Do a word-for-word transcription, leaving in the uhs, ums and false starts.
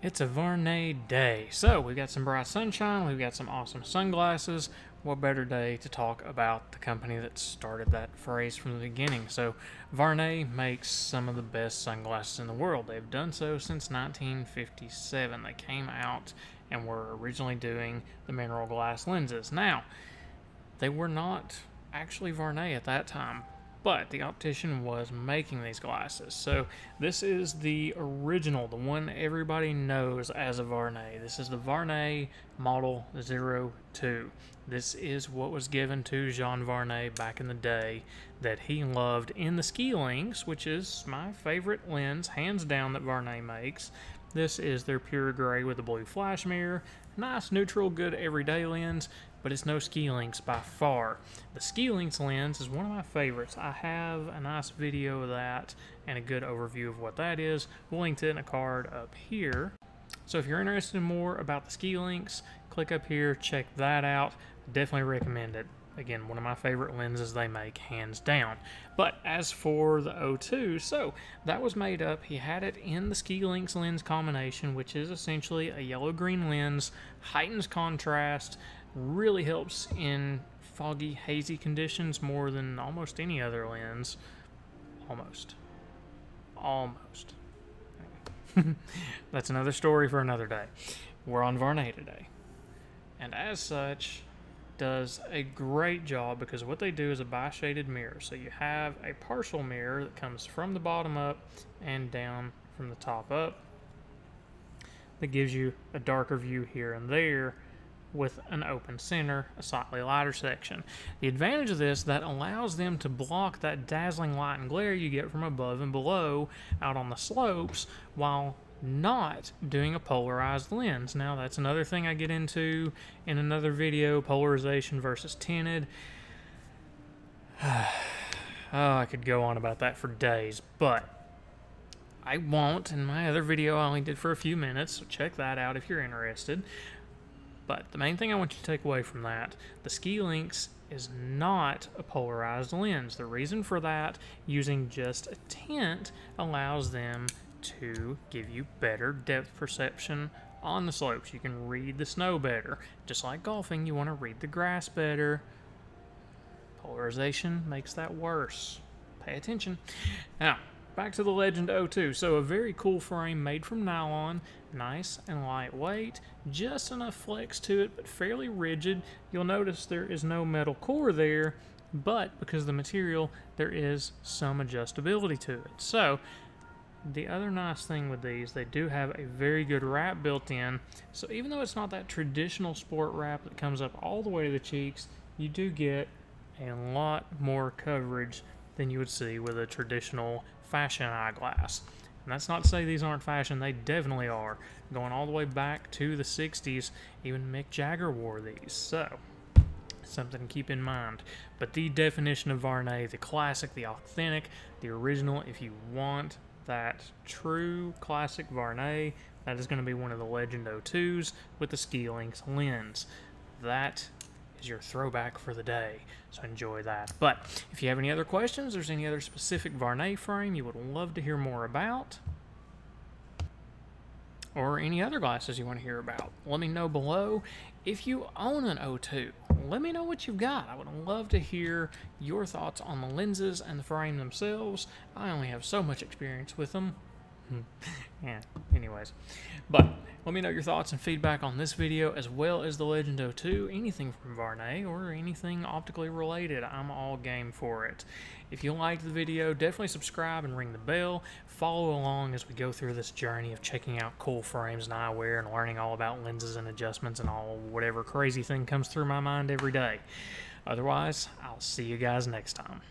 It's a Vuarnet day. So we've got some bright sunshine, we've got some awesome sunglasses. What better day to talk about the company that started that phrase from the beginning. So Vuarnet makes some of the best sunglasses in the world. They've done so since nineteen fifty-seven. They came out and were originally doing the mineral glass lenses. Now, they were not actually Vuarnet at that time, but the optician was making these glasses. So this is the original, the one everybody knows as a Vuarnet. This is the Vuarnet Model zero two. This is what was given to Jean Vuarnet back in the day that he loved in the Skilynx, which is my favorite lens, hands down, that Vuarnet makes. This is their pure gray with a blue flash mirror. Nice, neutral, good everyday lens, but it's no Skilynx by far. The Skilynx lens is one of my favorites. I have a nice video of that and a good overview of what that is. We'll link it in a card up here. So if you're interested in more about the Skilynx, click up here, check that out. Definitely recommend it. Again, one of my favorite lenses they make, hands down. But as for the zero two, so that was made up. He had it in the Skilynx lens combination, which is essentially a yellow-green lens, heightens contrast, really helps in foggy, hazy conditions more than almost any other lens. Almost. Almost. That's another story for another day. We're on Vuarnet today. And as such, does a great job, because what they do is a bi-shaded mirror. So you have a partial mirror that comes from the bottom up and down from the top up. That gives you a darker view here and there with an open center, a slightly lighter section. The advantage of this, that allows them to block that dazzling light and glare you get from above and below out on the slopes while not doing a polarized lens. Now, that's another thing I get into in another video, polarization versus tinted. Oh, I could go on about that for days, but I won't. In my other video, I only did for a few minutes, so check that out if you're interested. But the main thing I want you to take away from that, the Skilynx is not a polarized lens. The reason for that, using just a tint allows them to give you better depth perception on the slopes. You can read the snow better. Just like golfing, you want to read the grass better. Polarization makes that worse. Pay attention. Now, back to the Legend zero two. So a very cool frame made from nylon, nice and lightweight, just enough flex to it, but fairly rigid. You'll notice there is no metal core there, but because of the material, there is some adjustability to it. So the other nice thing with these, they do have a very good wrap built in. So even though it's not that traditional sport wrap that comes up all the way to the cheeks, you do get a lot more coverage than you would see with a traditional fashion eyeglass. And that's not to say these aren't fashion, they definitely are. Going all the way back to the sixties, even Mick Jagger wore these. So something to keep in mind. But the definition of Vuarnet, the classic, the authentic, the original, if you want that true classic Vuarnet, that is going to be one of the Legend zero twos with the Skilynx lens. That is your throwback for the day, so enjoy that. But if you have any other questions, there's any other specific Vuarnet frame you would love to hear more about, or any other glasses you want to hear about, let me know below. If you own an zero two, let me know what you've got. I would love to hear your thoughts on the lenses and the frame themselves. I only have so much experience with them. Yeah, anyways. But let me know your thoughts and feedback on this video, as well as the Legend zero two, anything from Vuarnet, or anything optically related. I'm all game for it. If you liked the video, definitely subscribe and ring the bell. Follow along as we go through this journey of checking out cool frames and eyewear and learning all about lenses and adjustments and all whatever crazy thing comes through my mind every day. Otherwise, I'll see you guys next time.